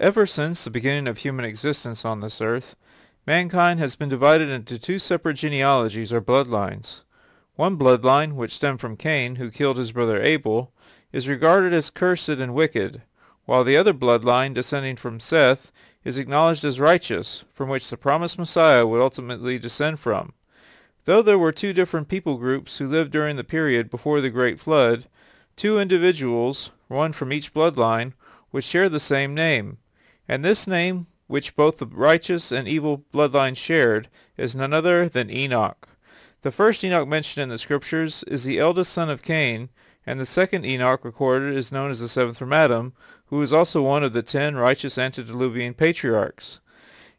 Ever since the beginning of human existence on this earth, mankind has been divided into two separate genealogies or bloodlines. One bloodline, which stemmed from Cain, who killed his brother Abel, is regarded as cursed and wicked, while the other bloodline, descending from Seth, is acknowledged as righteous, from which the promised Messiah would ultimately descend from. Though there were two different people groups who lived during the period before the Great Flood, two individuals, one from each bloodline, would share the same name, and this name, which both the righteous and evil bloodlines shared, is none other than Enoch. The first Enoch mentioned in the Scriptures is the eldest son of Cain, and the second Enoch recorded is known as the seventh from Adam, who is also one of the 10 righteous antediluvian patriarchs.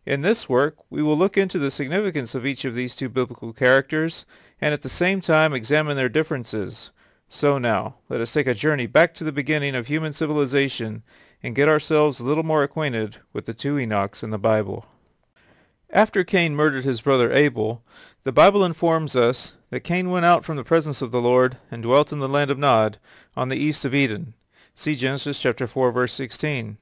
In this work, we will look into the significance of each of these two biblical characters, and at the same time examine their differences. So now, let us take a journey back to the beginning of human civilization and get ourselves a little more acquainted with the two Enochs in the Bible. After Cain murdered his brother Abel, the Bible informs us that Cain went out from the presence of the Lord and dwelt in the land of Nod, on the east of Eden. See Genesis chapter 4, verse 16.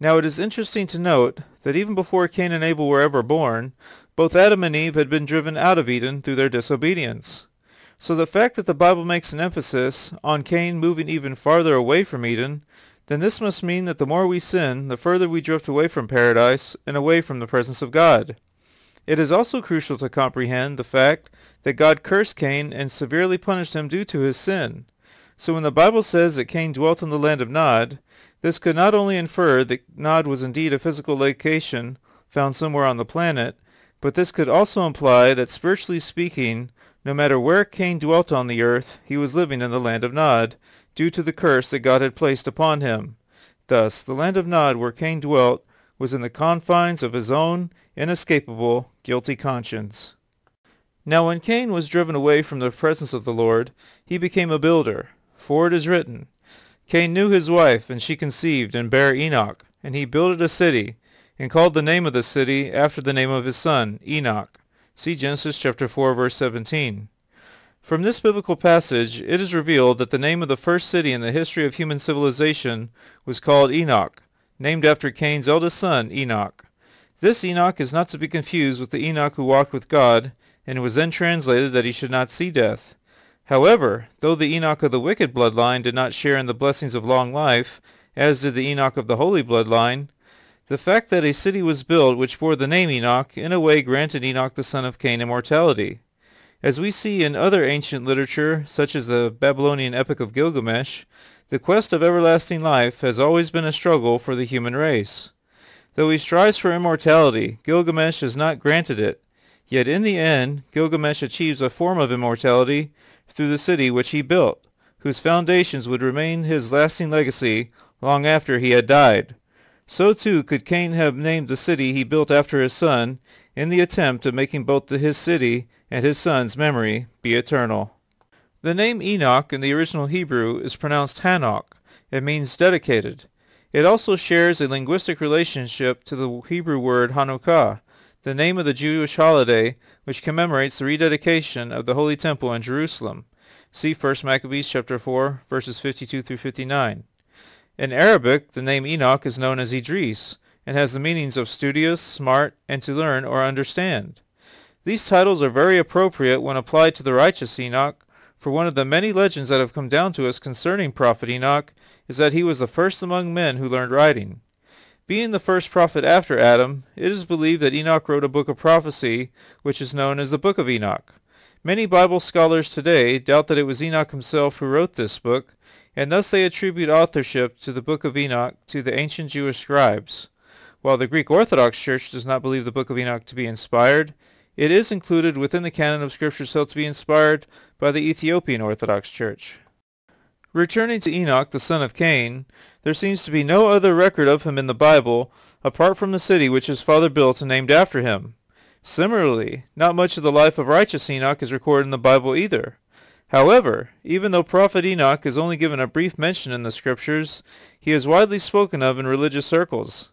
Now it is interesting to note that even before Cain and Abel were ever born, both Adam and Eve had been driven out of Eden through their disobedience. So the fact that the Bible makes an emphasis on Cain moving even farther away from Eden, then this must mean that the more we sin, the further we drift away from paradise and away from the presence of God. It is also crucial to comprehend the fact that God cursed Cain and severely punished him due to his sin. So when the Bible says that Cain dwelt in the land of Nod, this could not only infer that Nod was indeed a physical location found somewhere on the planet, but this could also imply that spiritually speaking, no matter where Cain dwelt on the earth, he was living in the land of Nod, due to the curse that God had placed upon him. Thus, the land of Nod where Cain dwelt was in the confines of his own inescapable, guilty conscience. Now when Cain was driven away from the presence of the Lord, he became a builder, for it is written, Cain knew his wife, and she conceived and bare Enoch, and he builded a city, and called the name of the city after the name of his son, Enoch. See Genesis chapter 4, verse 17. From this biblical passage, it is revealed that the name of the first city in the history of human civilization was called Enoch, named after Cain's eldest son, Enoch. This Enoch is not to be confused with the Enoch who walked with God, and was then translated that he should not see death. However, though the Enoch of the wicked bloodline did not share in the blessings of long life, as did the Enoch of the holy bloodline, the fact that a city was built which bore the name Enoch in a way granted Enoch the son of Cain immortality. As we see in other ancient literature, such as the Babylonian Epic of Gilgamesh, the quest of everlasting life has always been a struggle for the human race. Though he strives for immortality, Gilgamesh is not granted it. Yet in the end, Gilgamesh achieves a form of immortality through the city which he built, whose foundations would remain his lasting legacy long after he had died. So too could Cain have named the city he built after his son in the attempt of making both his city and his son's memory be eternal. The name Enoch in the original Hebrew is pronounced Hanok. It means dedicated. It also shares a linguistic relationship to the Hebrew word Hanukkah, the name of the Jewish holiday which commemorates the rededication of the Holy Temple in Jerusalem. See 1 Maccabees chapter 4, verses 52 through 59. In Arabic, the name Enoch is known as Idris, and has the meanings of studious, smart, and to learn or understand. These titles are very appropriate when applied to the righteous Enoch, for one of the many legends that have come down to us concerning Prophet Enoch is that he was the first among men who learned writing. Being the first prophet after Adam, it is believed that Enoch wrote a book of prophecy, which is known as the Book of Enoch. Many Bible scholars today doubt that it was Enoch himself who wrote this book, and thus they attribute authorship to the Book of Enoch to the ancient Jewish scribes. While the Greek Orthodox Church does not believe the Book of Enoch to be inspired, it is included within the canon of scriptures held to be inspired by the Ethiopian Orthodox Church. Returning to Enoch, the son of Cain, there seems to be no other record of him in the Bible apart from the city which his father built and named after him. Similarly, not much of the life of righteous Enoch is recorded in the Bible either. However, even though Prophet Enoch is only given a brief mention in the scriptures, he is widely spoken of in religious circles.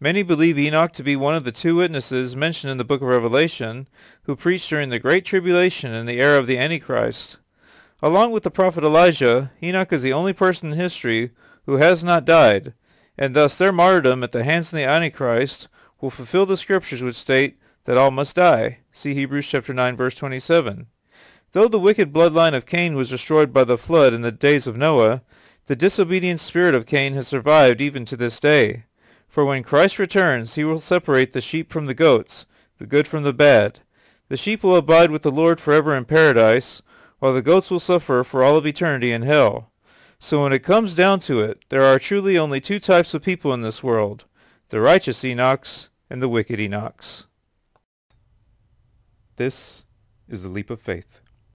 Many believe Enoch to be one of the two witnesses mentioned in the Book of Revelation, who preached during the Great Tribulation in the era of the Antichrist. Along with the prophet Elijah, Enoch is the only person in history who has not died, and thus their martyrdom at the hands of the Antichrist will fulfill the scriptures which state that all must die. See Hebrews chapter 9, verse 27. Though the wicked bloodline of Cain was destroyed by the flood in the days of Noah, the disobedient spirit of Cain has survived even to this day. For when Christ returns, he will separate the sheep from the goats, the good from the bad. The sheep will abide with the Lord forever in paradise, while the goats will suffer for all of eternity in hell. So when it comes down to it, there are truly only two types of people in this world, the righteous Enochs and the wicked Enochs. This is the Leap of Faith.